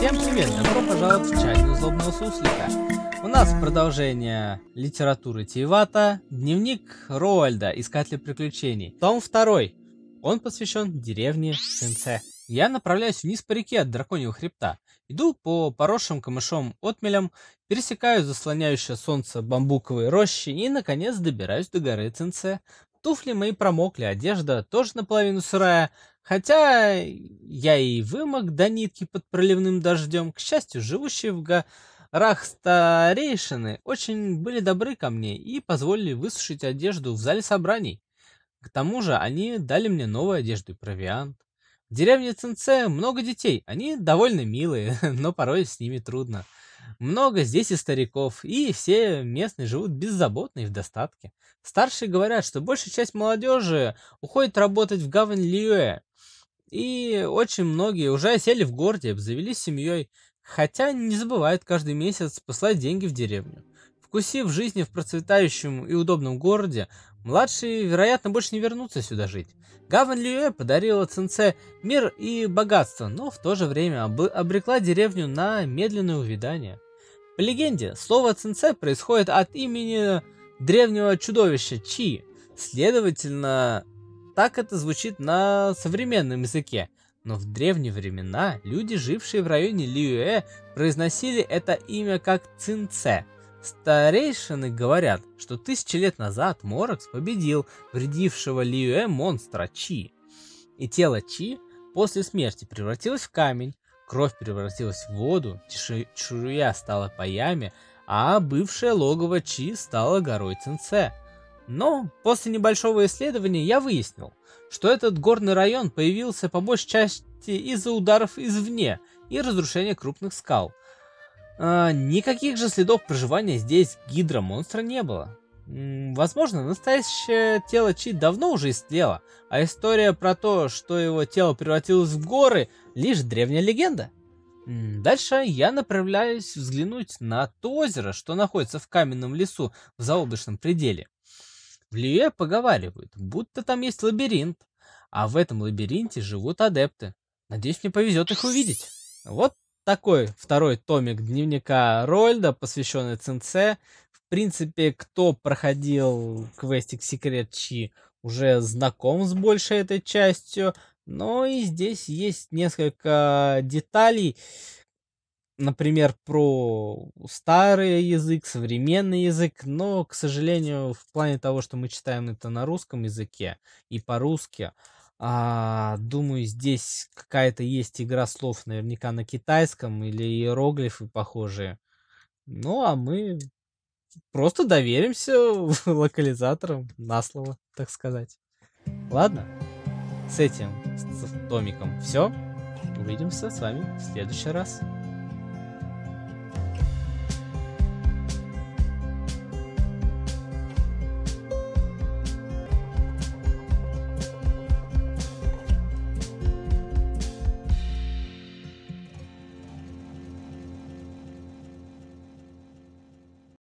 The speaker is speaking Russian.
Всем привет! Добро пожаловать в чайную злобного суслика. У нас продолжение литературы Тейвата. Дневник Роальда, искателя приключений. Том 2. Он посвящен деревне Цинцэ. Я направляюсь вниз по реке от драконьего хребта. Иду по поросшим камышом отмелям, пересекаю заслоняющее солнце бамбуковые рощи и, наконец, добираюсь до горы Цинцэ. Туфли мои промокли, одежда тоже наполовину сырая, хотя я и вымок до нитки под проливным дождем. К счастью, живущие в горах старейшины очень были добры ко мне и позволили высушить одежду в зале собраний. К тому же они дали мне новую одежду и провиант. В деревне Цинцэ много детей, они довольно милые, но порой с ними трудно. Много здесь и стариков, и все местные живут беззаботно и в достатке. Старшие говорят, что большая часть молодежи уходит работать в гавань Ли Юэ, и очень многие уже осели в городе, обзавелись семьей, хотя не забывают каждый месяц послать деньги в деревню. Вкусив жизни в процветающем и удобном городе, младшие, вероятно, больше не вернутся сюда жить. Гавань Ли Юэ подарила Цинцэ мир и богатство, но в то же время обрекла деревню на медленное увядание. По легенде, слово Цинцэ происходит от имени древнего чудовища Чи, следовательно, так это звучит на современном языке. Но в древние времена люди, жившие в районе Ли Юэ, произносили это имя как Цинцэ. Старейшины говорят, что 1000 лет назад Морак победил вредившего Ли Юэ монстра Чи. И тело Чи после смерти превратилось в камень, кровь превратилась в воду, чешуя стала паями, а бывшее логово Чи стало горой Цинцэ. Но после небольшого исследования я выяснил, что этот горный район появился по большей части из-за ударов извне и разрушения крупных скал. Никаких же следов проживания здесь гидромонстра не было. Возможно, настоящее тело Чи давно уже истлело, а история про то, что его тело превратилось в горы, лишь древняя легенда. Дальше я направляюсь взглянуть на то озеро, что находится в каменном лесу в Заоблачном пределе. В Ли Юэ поговаривают, будто там есть лабиринт, а в этом лабиринте живут адепты. Надеюсь, мне повезет их увидеть. Вот такой второй томик дневника Роальда, посвященный Цинцэ. В принципе, кто проходил квестик «Секрет Чи», уже знаком с большей этой частью, но и здесь есть несколько деталей, например, про старый язык, современный язык, но, к сожалению, в плане того, что мы читаем это на русском языке и по-русски, думаю, здесь какая-то есть игра слов наверняка на китайском или иероглифы похожие. Ну, а мы просто доверимся локализаторам на слово, так сказать. Ладно, с этим, с томиком все. Увидимся с вами в следующий раз.